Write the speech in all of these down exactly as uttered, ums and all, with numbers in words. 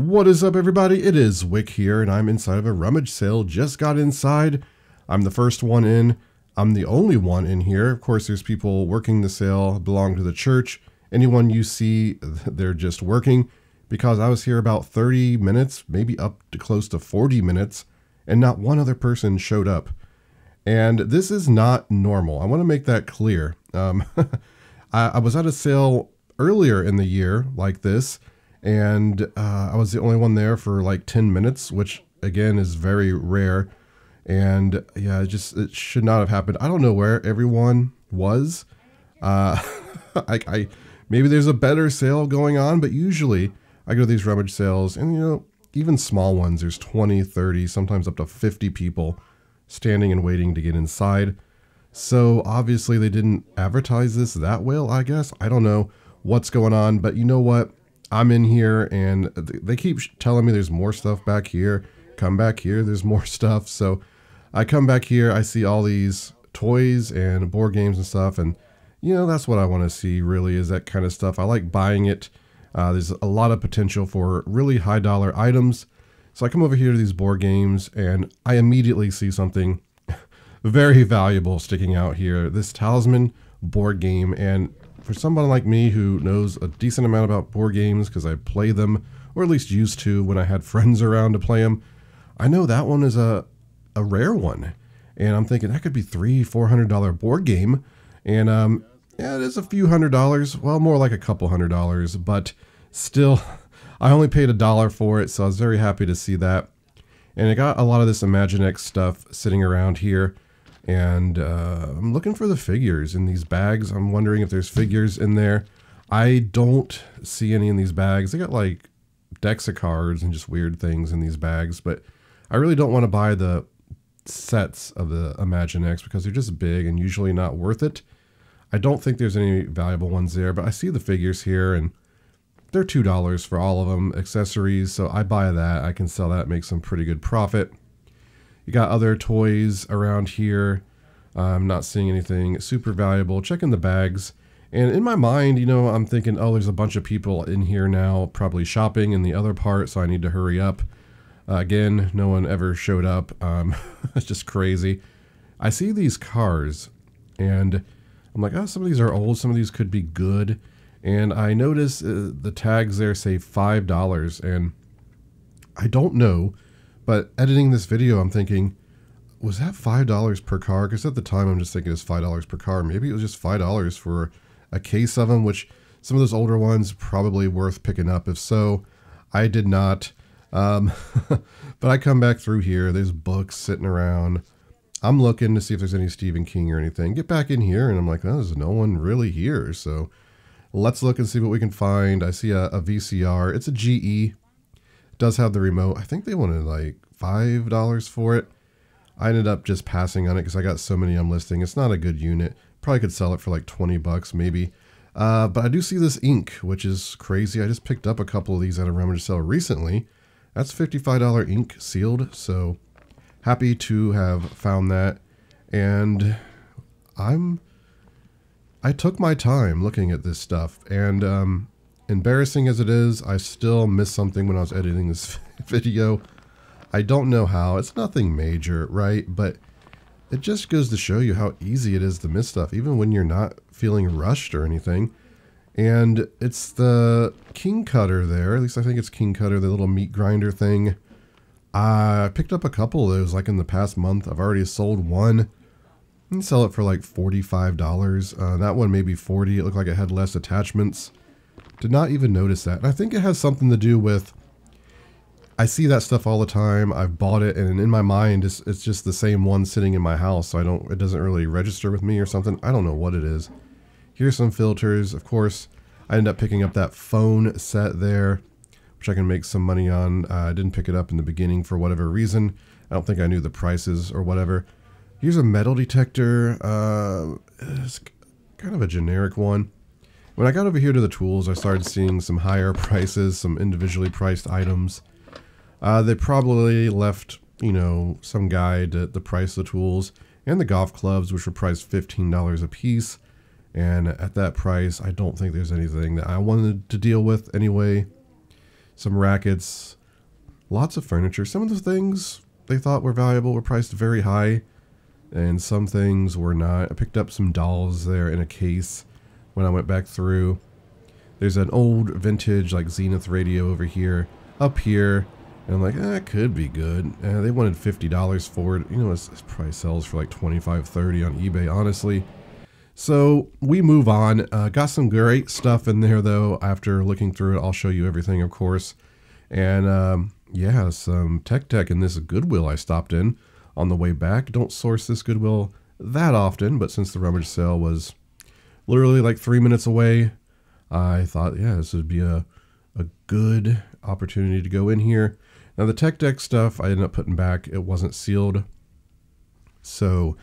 What is up, everybody? It is Wick here, and I'm inside of a rummage sale. Just got inside. I'm the first one in. I'm the only one in here. Of course, there's people working the sale, belong to the church. Anyone you see, they're just working, because I was here about thirty minutes, maybe up to close to forty minutes, and not one other person showed up. And this is not normal. I want to make that clear. Um, I, I was at a sale earlier in the year like this, and uh, I was the only one there for like ten minutes, which again is very rare. And yeah, it just it should not have happened. I don't know where everyone was. Uh, I, I maybe there's a better sale going on, but usually I go to these rummage sales, and you know, even small ones, there's twenty, thirty, sometimes up to fifty people standing and waiting to get inside. So obviously they didn't advertise this that well, I guess. I don't know what's going on, but you know what? I'm in here, and they keep telling me there's more stuff back here. Come back here, there's more stuff. So I come back here, I see all these toys and board games and stuff, and you know, that's what I want to see, really, is that kind of stuff. I like buying it. Uh, there's a lot of potential for really high dollar items. So I come over here to these board games, and I immediately see something very valuable sticking out here. This Talisman board game. And for someone like me who knows a decent amount about board games, because I play them, or at least used to when I had friends around to play them, I know that one is a, a rare one. And I'm thinking that could be three hundred, four hundred dollar board game. And um, yeah, it is a few hundred dollars. Well, more like a couple hundred dollars, but still, I only paid a dollar for it. So I was very happy to see that. And I got a lot of this Imaginext stuff sitting around here. And uh, I'm looking for the figures in these bags. I'm wondering if there's figures in there. I don't see any in these bags. They got like Dexa cards and just weird things in these bags. But I really don't want to buy the sets of the Imaginext, because they're just big and usually not worth it. I don't think there's any valuable ones there, but I see the figures here, and they're two dollars for all of them, accessories. So I buy that. I can sell that, make some pretty good profit. You got other toys around here. Uh, I'm not seeing anything super valuable. Checking the bags. And in my mind, you know, I'm thinking, oh, there's a bunch of people in here now, probably shopping in the other part, so I need to hurry up. Uh, again, no one ever showed up. Um, it's just crazy. I see these cars, and I'm like, oh, some of these are old. Some of these could be good. And I notice uh, the tags there say five dollars. And I don't know, but editing this video, I'm thinking, was that five dollars per car? Because at the time, I'm just thinking it's five dollars per car. Maybe it was just five dollars for a case of them, which some of those older ones probably worth picking up. If so, I did not. Um, but I come back through here. There's books sitting around. I'm looking to see if there's any Stephen King or anything. Get back in here, and I'm like, oh, there's no one really here. So let's look and see what we can find. I see a, a V C R. It's a G E. It does have the remote. I think they wanted like five dollars for it. I ended up just passing on it because I got so many I'm listing. It's not a good unit. Probably could sell it for like twenty bucks maybe. Uh, but I do see this ink, which is crazy. I just picked up a couple of these at a rummage sale recently. That's fifty-five dollar ink sealed, so happy to have found that. And I'm, I took my time looking at this stuff, and um, embarrassing as it is, I still missed something when I was editing this video. I don't know how. It's nothing major, right? But it just goes to show you how easy it is to miss stuff, even when you're not feeling rushed or anything. And it's the king cutter there. At least I think it's king cutter, the little meat grinder thing. Uh, I picked up a couple of those like in the past month. I've already sold one and sell it for like forty-five dollars. Uh, that one maybe forty dollars. It looked like it had less attachments. Did not even notice that. And I think it has something to do with, I see that stuff all the time. I've bought it, and in my mind, it's, it's just the same one sitting in my house. So I don't, it doesn't really register with me or something. I don't know what it is. Here's some filters. Of course, I ended up picking up that phone set there, which I can make some money on. Uh, I didn't pick it up in the beginning for whatever reason. I don't think I knew the prices or whatever. Here's a metal detector. Uh, it's kind of a generic one. When I got over here to the tools, I started seeing some higher prices, some individually priced items. Uh, they probably left, you know, some guide at the price of the tools and the golf clubs, which were priced fifteen dollars a piece. And at that price, I don't think there's anything that I wanted to deal with anyway. some rackets, lots of furniture. Some of the things they thought were valuable were priced very high, and some things were not. I picked up some dolls there in a case when I went back through. There's an old vintage like Zenith radio over here, up here, and I'm like, eh, it could be good. Uh, they wanted fifty dollars for it. You know, this probably sells for like twenty-five, thirty on eBay, honestly. So we move on. Uh, got some great stuff in there though. After looking through it, I'll show you everything, of course. And um, yeah, some tech tech in this Goodwill I stopped in on the way back. Don't source this Goodwill that often, but since the rummage sale was literally like three minutes away, I thought, yeah, this would be a, a good opportunity to go in here. Now the tech deck stuff I ended up putting back. It wasn't sealed, so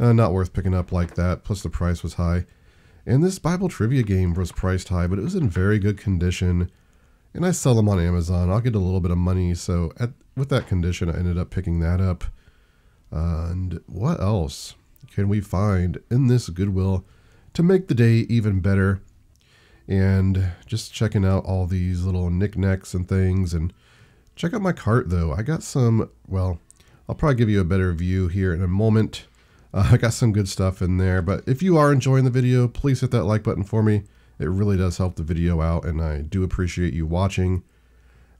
uh, not worth picking up like that. Plus the price was high, and this Bible Trivia game was priced high, but it was in very good condition, and I sell them on Amazon. I'll get a little bit of money, so at, with that condition, I ended up picking that up. And what else can we find in this Goodwill to make the day even better? And just checking out all these little knickknacks and things. And check out my cart though. I got some, well, I'll probably give you a better view here in a moment. Uh, I got some good stuff in there, but if you are enjoying the video, please hit that like button for me. It really does help the video out, and I do appreciate you watching.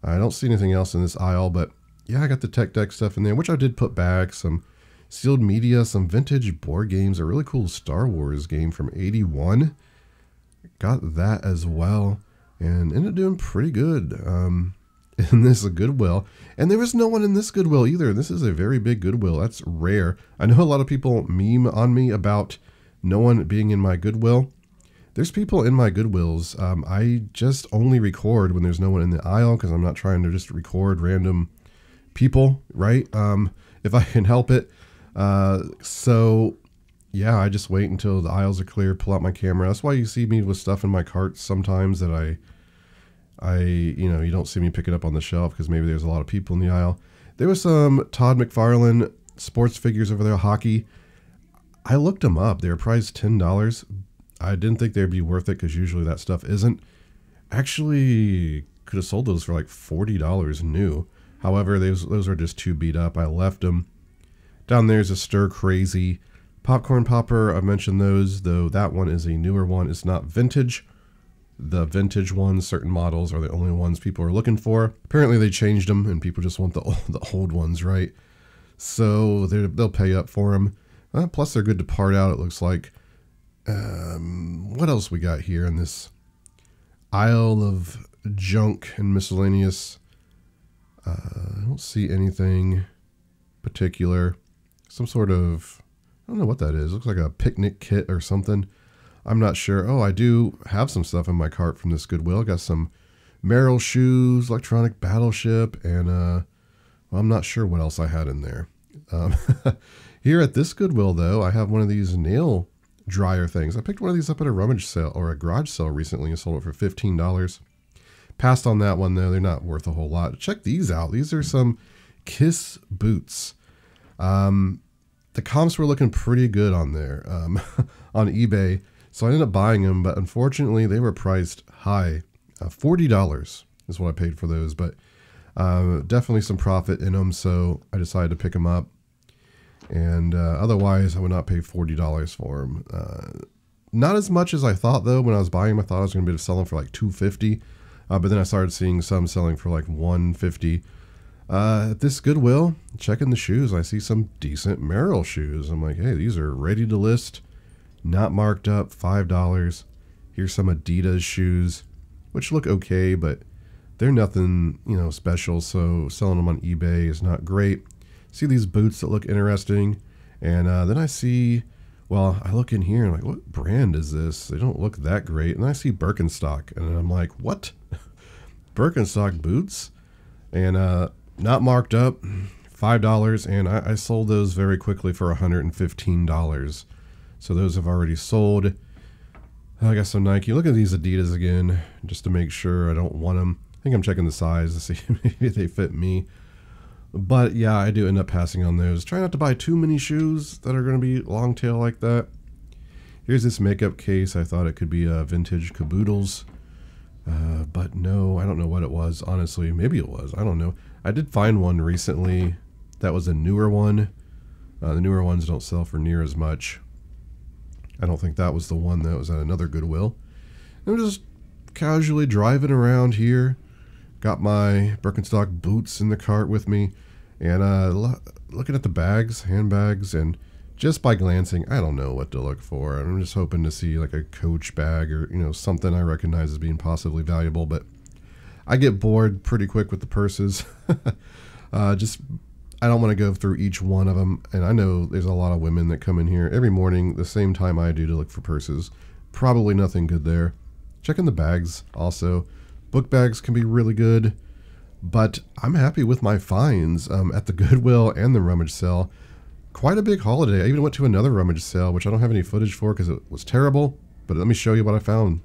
I don't see anything else in this aisle, but yeah, I got the tech deck stuff in there, which I did put back. Some sealed media, some vintage board games, a really cool Star Wars game from eighty-one. Got that as well, and ended up doing pretty good um, in this Goodwill. And there was no one in this Goodwill either. This is a very big Goodwill. That's rare. I know a lot of people meme on me about no one being in my Goodwill. There's people in my Goodwills. Um, I just only record when there's no one in the aisle, because I'm not trying to just record random people, right? Um, if I can help it. Uh, so yeah, I just wait until the aisles are clear, pull out my camera. That's why you see me with stuff in my cart sometimes that I, I, you know, you don't see me pick it up on the shelf because maybe there's a lot of people in the aisle. There was some Todd McFarlane sports figures over there, hockey. I looked them up. They were priced ten dollars. I didn't think they'd be worth it because usually that stuff isn't. Actually, could have sold those for like forty dollars new. However, those, those are just too beat up. I left them. Down there's a Stir Crazy popcorn popper. I mentioned those, though that one is a newer one. It's not vintage. The vintage ones, certain models, are the only ones people are looking for. Apparently they changed them and people just want the old, the old ones, right? So they'll pay up for them. Uh, plus they're good to part out, it looks like. Um, what else we got here in this aisle of junk and miscellaneous? Uh, I don't see anything particular. Some sort of, I don't know what that is. It looks like a picnic kit or something. I'm not sure. Oh, I do have some stuff in my cart from this Goodwill. I got some Merrell shoes, Electronic Battleship, and uh, well, I'm not sure what else I had in there. Um, here at this Goodwill, though, I have one of these nail dryer things. I picked one of these up at a rummage sale or a garage sale recently and sold it for fifteen dollars. Passed on that one, though. They're not worth a whole lot. Check these out. These are some Kiss boots. Um... The comps were looking pretty good on there, um, on eBay. So I ended up buying them, but unfortunately they were priced high. Uh, forty dollars is what I paid for those, but uh, definitely some profit in them. So I decided to pick them up, and uh, otherwise I would not pay forty dollars for them. Uh, not as much as I thought though. When I was buying them, I thought I was going to be able to sell them for like two fifty. Uh, but then I started seeing some selling for like one fifty. Uh, at this Goodwill, checking the shoes, I see some decent Merrell shoes. I'm like, hey, these are ready to list, not marked up, five dollars. Here's some Adidas shoes, which look okay, but they're nothing, you know, special. So selling them on eBay is not great. See these boots that look interesting. And, uh, then I see, well, I look in here and I'm like, what brand is this? They don't look that great. And I see Birkenstock and I'm like, what? Birkenstock boots? And, uh, not marked up, five dollars, and I, I sold those very quickly for one hundred fifteen dollars. So those have already sold. I got some Nike. Look at these Adidas again, just to make sure I don't want them. I think I'm checking the size to see maybe they fit me. But yeah, I do end up passing on those. Try not to buy too many shoes that are going to be long tail like that. Here's this makeup case. I thought it could be a vintage Caboodles. Uh, but no, I don't know what it was, honestly. Maybe it was. I don't know. I did find one recently that was a newer one. Uh, the newer ones don't sell for near as much. I don't think that was the one that was at another Goodwill. I'm just casually driving around here. Got my Birkenstock boots in the cart with me. And uh, looking at the bags, handbags, and just by glancing, I don't know what to look for. I'm just hoping to see like a Coach bag or, you know, something I recognize as being possibly valuable, but I get bored pretty quick with the purses. uh, just, I don't want to go through each one of them. And I know there's a lot of women that come in here every morning, the same time I do, to look for purses. Probably nothing good there. Checking the bags also. Book bags can be really good, but I'm happy with my finds um, at the Goodwill and the rummage sale. Quite a big holiday. I even went to another rummage sale, which I don't have any footage for because it was terrible, but let me show you what I found.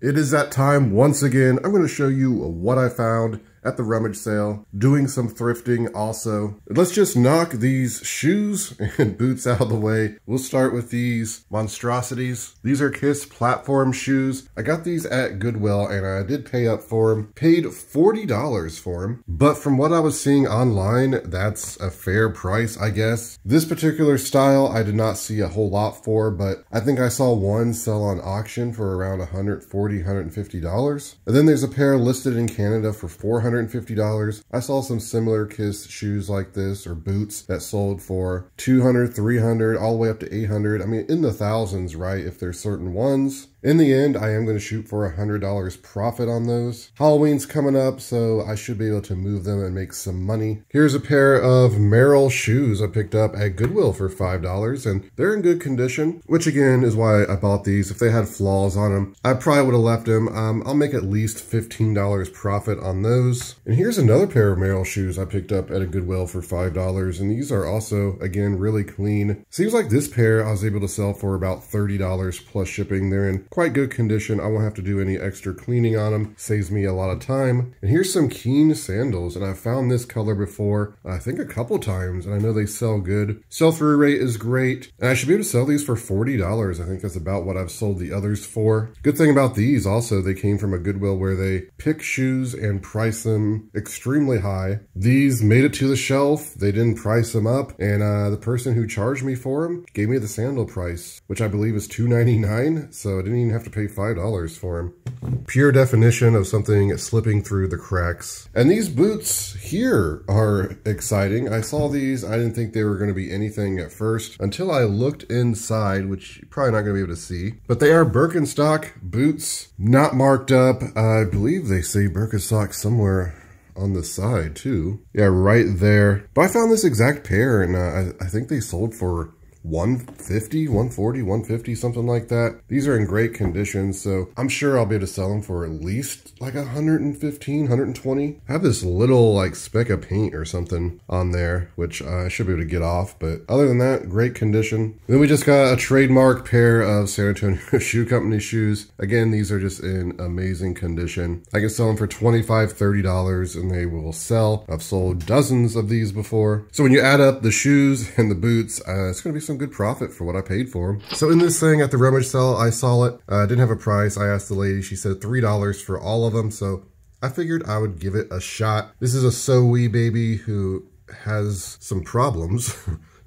It is that time once again. I'm going to show you what I found at the rummage sale, doing some thrifting also. Let's just knock these shoes and boots out of the way. We'll start with these monstrosities. These are Kiss platform shoes. I got these at Goodwill and I did pay up for them. Paid forty dollars for them, but from what I was seeing online, that's a fair price, I guess. This particular style I did not see a whole lot for, but I think I saw one sell on auction for around one hundred forty dollars, one hundred fifty dollars. And then there's a pair listed in Canada for four hundred fifty dollars. I saw some similar Kiss shoes like this, or boots, that sold for two hundred, three hundred, all the way up to eight hundred. I mean, in the thousands, right, if there's certain ones. In the end, I am going to shoot for one hundred dollars profit on those. Halloween's coming up, so I should be able to move them and make some money. Here's a pair of Merrell shoes I picked up at Goodwill for five dollars, and they're in good condition, which again is why I bought these. If they had flaws on them, I probably would have left them. Um, I'll make at least fifteen dollars profit on those. And here's another pair of Merrell shoes I picked up at a Goodwill for five dollars, and these are also, again, really clean. Seems like this pair I was able to sell for about thirty dollars plus shipping. They're in quite good condition. I won't have to do any extra cleaning on them. Saves me a lot of time. And here's some Keen sandals, and I've found this color before, I think a couple times, and I know they sell good. Sell-through rate is great, and I should be able to sell these for forty dollars. I think that's about what I've sold the others for. Good thing about these also, they came from a Goodwill where they pick shoes and price them extremely high. These made it to the shelf. They didn't price them up, and uh, the person who charged me for them gave me the sandal price, which I believe is two ninety-nine, so I didn't even have to pay five dollars for them. Pure definition of something slipping through the cracks. And these boots here are exciting. I saw these. I didn't think they were going to be anything at first until I looked inside, which you're probably not going to be able to see. But they are Birkenstock boots, not marked up. I believe they say Birkenstock somewhere on the side too. Yeah, right there. But I found this exact pair, and uh, I, I think they sold for one fifty, one forty, one fifty, something like that. These are in great condition, so I'm sure I'll be able to sell them for at least like one fifteen, one twenty. I have this little like speck of paint or something on there, which I should be able to get off, but other than that, great condition. Then we just got a trademark pair of San Antonio Shoe Company shoes. Again, these are just in amazing condition. I can sell them for twenty-five, thirty dollars, and they will sell. I've sold dozens of these before. So when you add up the shoes and the boots, uh, it's going to be some good profit for what I paid for them. So in this thing at the rummage sale, I saw it. I uh, didn't have a price. I asked the lady. She said three dollars for all of them, so I figured I would give it a shot. This is a sew-wee baby who has some problems,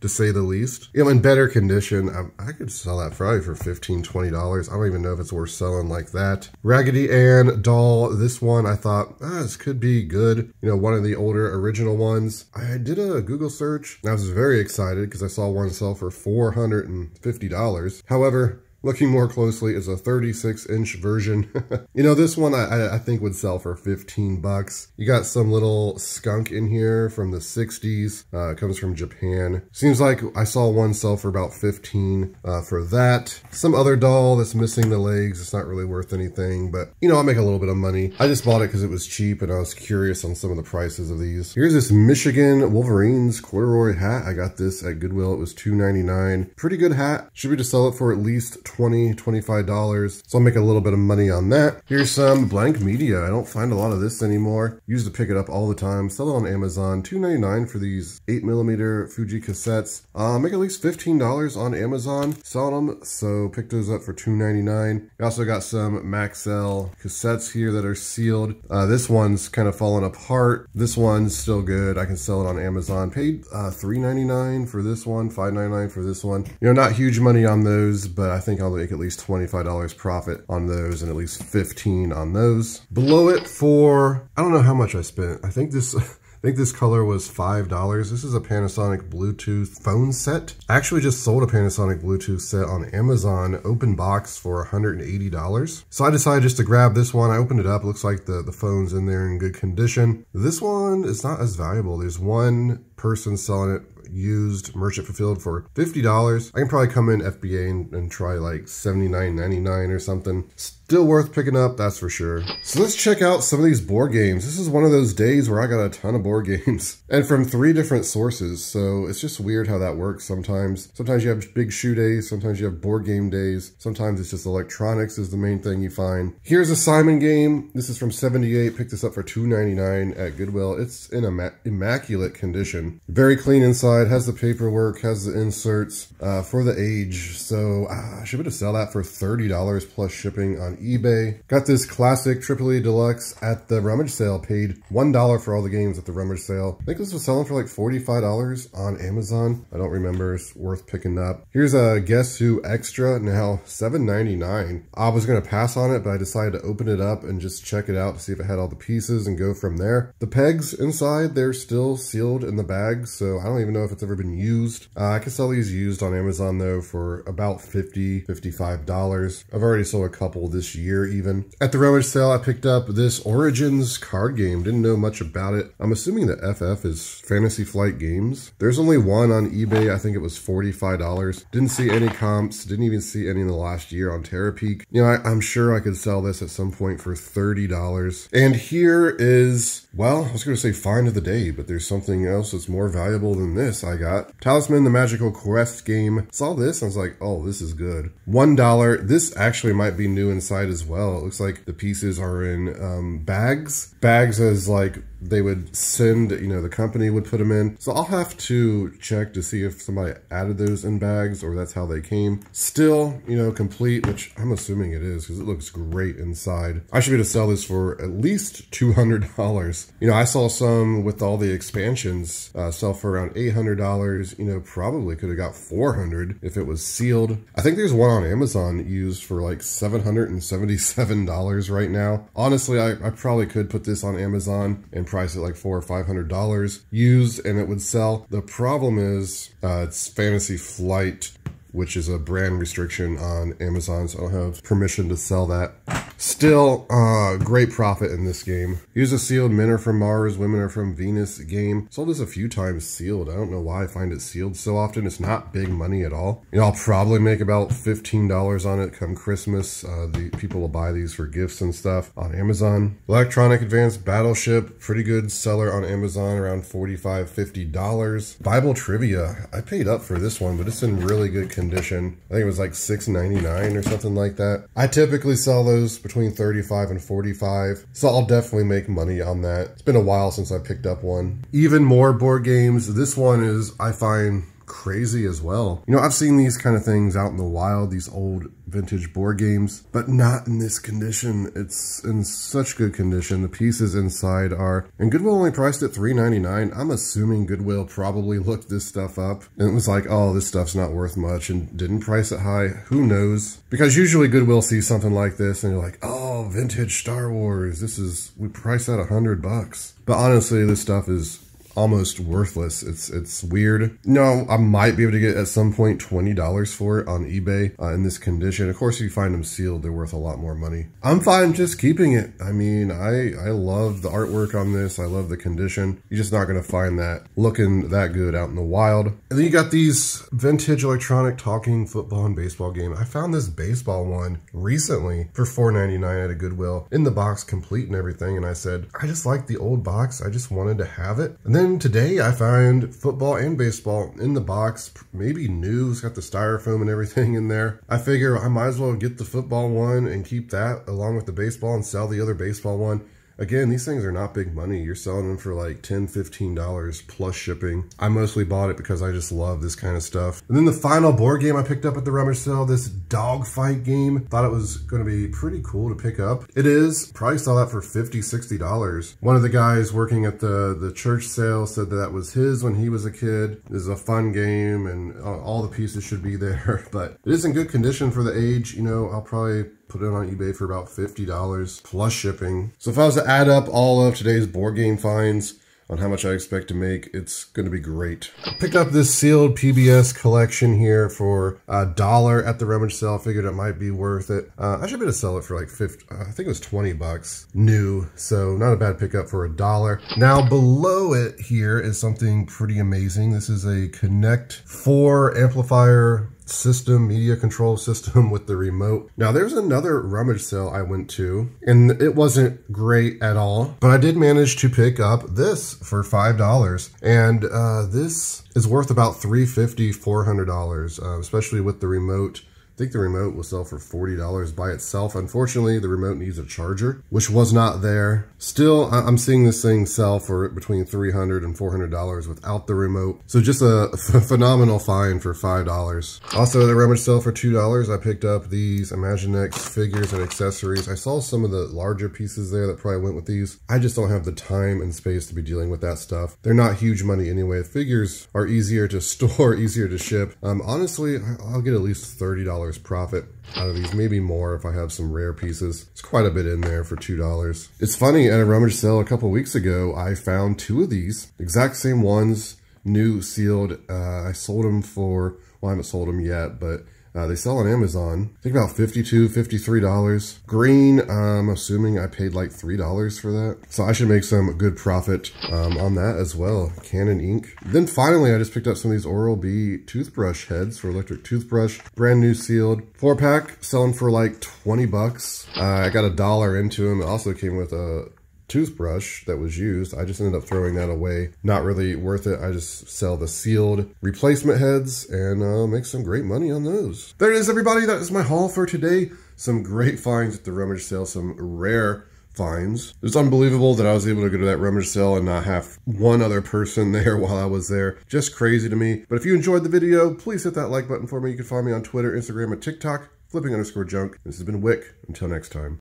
to say the least. You know, in better condition, I, I could sell that probably for fifteen, twenty dollars. I don't even know if it's worth selling like that. Raggedy Ann doll. This one I thought, ah, this could be good. You know, one of the older original ones. I did a Google search, and I was very excited because I saw one sell for four hundred fifty dollars. However, looking more closely, is a thirty-six inch version. You know, this one I, I think would sell for fifteen bucks. You got some little skunk in here from the sixties. Uh, it comes from Japan. Seems like I saw one sell for about fifteen uh, for that. Some other doll that's missing the legs. It's not really worth anything, but you know, I'll make a little bit of money. I just bought it because it was cheap and I was curious on some of the prices of these. Here's this Michigan Wolverines corduroy hat. I got this at Goodwill. It was two ninety-nine. Pretty good hat. Should be to sell it for at least twenty, twenty-five dollars. So I'll make a little bit of money on that. Here's some blank media. I don't find a lot of this anymore. Used to pick it up all the time. Sell it on Amazon. two ninety-nine for these eight millimeter Fuji cassettes. Uh, make at least fifteen dollars on Amazon. Sell them. So picked those up for two ninety-nine. I also got some Maxell cassettes here that are sealed. Uh, this one's kind of fallen apart. This one's still good. I can sell it on Amazon. Paid uh, three ninety-nine for this one, five ninety-nine for this one. You know, not huge money on those, but I think I'll make at least twenty-five dollars profit on those and at least fifteen dollars on those. Below it for, I don't know how much I spent. I think this... I think this color was five dollars. This is a Panasonic Bluetooth phone set. I actually just sold a Panasonic Bluetooth set on Amazon, open box, for one hundred eighty dollars. So I decided just to grab this one. I opened it up. Looks like the, the phone's in there in good condition. This one is not as valuable. There's one person selling it used, merchant fulfilled, for fifty dollars. I can probably come in F B A and, and try like seventy-nine ninety-nine or something. Still worth picking up, that's for sure. So let's check out some of these board games. This is one of those days where I got a ton of board games and from three different sources. So it's just weird how that works sometimes. Sometimes you have big shoe days. Sometimes you have board game days. Sometimes it's just electronics is the main thing you find. Here's a Simon game. This is from seventy-eight. Picked this up for two ninety-nine at Goodwill. It's in a immaculate condition. Very clean inside. It has the paperwork, has the inserts uh, for the age. So uh, I should be able to sell that for thirty dollars plus shipping on eBay. Got this classic Tripoli Deluxe at the rummage sale. Paid one dollar for all the games at the rummage sale. I think this was selling for like forty-five dollars on Amazon. I don't remember. It's worth picking up. Here's a Guess Who Extra, now seven ninety-nine. I was going to pass on it, but I decided to open it up and just check it out to see if it had all the pieces and go from there. The pegs inside, they're still sealed in the bag, so I don't even know if it's ever been used. Uh, I can sell these used on Amazon though for about fifty, fifty-five dollars. I've already sold a couple this year even. At the rummage sale, I picked up this Origins card game. Didn't know much about it. I'm assuming the F F is Fantasy Flight Games. There's only one on eBay. I think it was forty-five dollars. Didn't see any comps. Didn't even see any in the last year on TerraPeak. You know, I, I'm sure I could sell this at some point for thirty dollars. And here is, well, I was going to say find of the day, but there's something else that's more valuable than this. I got Talisman, the Magical Quest game. Saw this and I was like, oh, this is good. One dollar. This actually might be new inside as well. It looks like the pieces are in um bags bags as like they would send, you know, the company would put them in. So I'll have to check to see if somebody added those in bags or that's how they came. Still, you know, complete, which I'm assuming it is because it looks great inside. I should be able to sell this for at least two hundred dollars. You know, I saw some with all the expansions uh, sell for around eight hundred dollars. You know, probably could have got four hundred dollars if it was sealed. I think there's one on Amazon used for like seven hundred seventy-seven dollars right now. Honestly, I, I probably could put this on Amazon and price it like four or five hundred dollars used and it would sell. The problem is uh, it's Fantasy Flight, which is a brand restriction on Amazon, so I don't have permission to sell that. Still, uh, great profit in this game. Here's a sealed Men Are from Mars, Women Are from Venus game. Sold this a few times sealed. I don't know why I find it sealed so often. It's not big money at all. You know, I'll probably make about fifteen dollars on it come Christmas. Uh, the people will buy these for gifts and stuff on Amazon. Electronic Advanced Battleship, pretty good seller on Amazon, around forty-five, fifty dollars. Bible Trivia, I paid up for this one, but it's in really good condition. I think it was like six ninety-nine or something like that. I typically sell those between thirty-five and forty-five, so I'll definitely make money on that. It's been a while since I picked up one. Even more board games. This one is, I find, crazy as well. You know, I've seen these kind of things out in the wild, these old vintage board games, but not in this condition. It's in such good condition. The pieces inside are, and Goodwill only priced at three ninety-nine. I'm assuming Goodwill probably looked this stuff up and it was like, oh, this stuff's not worth much, and didn't price it high. Who knows? Because usually Goodwill sees something like this and you're like, oh, vintage Star Wars. This is, we priced at a hundred bucks. But honestly, this stuff is almost worthless. It's it's weird. No, I might be able to get at some point twenty dollars for it on eBay uh, in this condition. Of course, if you find them sealed, they're worth a lot more money. I'm fine just keeping it. I mean, I, I love the artwork on this. I love the condition. You're just not going to find that looking that good out in the wild. And then you got these vintage electronic talking football and baseball game. I found this baseball one recently for four ninety-nine at a Goodwill in the box complete and everything. And I said, I just like the old box. I just wanted to have it. And then Then today I find football and baseball in the box, maybe new. It's got the styrofoam and everything in there. I figure I might as well get the football one and keep that along with the baseball and sell the other baseball one. Again, these things are not big money. You're selling them for like ten dollars, fifteen dollars plus shipping. I mostly bought it because I just love this kind of stuff. And then the final board game I picked up at the rummage sale, this dogfight game. Thought it was going to be pretty cool to pick up. It is. Probably saw that for fifty dollars, sixty dollars. One of the guys working at the, the church sale said that, that was his when he was a kid. This is a fun game and all the pieces should be there. But it is in good condition for the age. You know, I'll probably put it on eBay for about fifty dollars plus shipping. So if I was to add up all of today's board game finds on how much I expect to make, it's going to be great. I picked up this sealed P B S collection here for a dollar at the rummage sale. I figured it might be worth it. Uh, I should be able to sell it for like fifty, I think it was twenty bucks new. So not a bad pickup for a dollar. Now below it here is something pretty amazing. This is a Connect Four amplifier system, media control system with the remote. Now there's another rummage sale I went to and it wasn't great at all, but I did manage to pick up this for five dollars, and uh, this is worth about three fifty, four hundred dollars, uh, especially with the remote. I think the remote will sell for forty dollars by itself. Unfortunately, the remote needs a charger, which was not there. Still, I'm seeing this thing sell for between three hundred and four hundred dollars without the remote. So just a phenomenal find for five dollars. Also, at the rummage sale for two dollars, I picked up these Imaginext figures and accessories. I saw some of the larger pieces there that probably went with these. I just don't have the time and space to be dealing with that stuff. They're not huge money anyway. Figures are easier to store, easier to ship. Um, honestly, I'll get at least thirty dollars profit out of these, maybe more if I have some rare pieces. It's quite a bit in there for two dollars. It's funny, at a rummage sale a couple weeks ago, I found two of these exact same ones, new, sealed. Uh, I sold them for, well, I haven't sold them yet, but uh, they sell on Amazon. I think about fifty-two dollars, fifty-three dollars. Green, uh, I'm assuming I paid like three dollars for that. So I should make some good profit um, on that as well. Canon ink. Then finally, I just picked up some of these Oral-B toothbrush heads for electric toothbrush. Brand new sealed. Four pack, selling for like twenty bucks. Uh, I got a dollar into them. It also came with a toothbrush that was used. I just ended up throwing that away. Not really worth it. I just sell the sealed replacement heads and uh, make some great money on those. There it is, everybody. That is my haul for today. Some great finds at the rummage sale, some rare finds. It's unbelievable that I was able to go to that rummage sale and not have one other person there while I was there. Just crazy to me. But if you enjoyed the video, please hit that like button for me. You can find me on Twitter, Instagram, and TikTok, flipping underscore junk. This has been Wick. Until next time.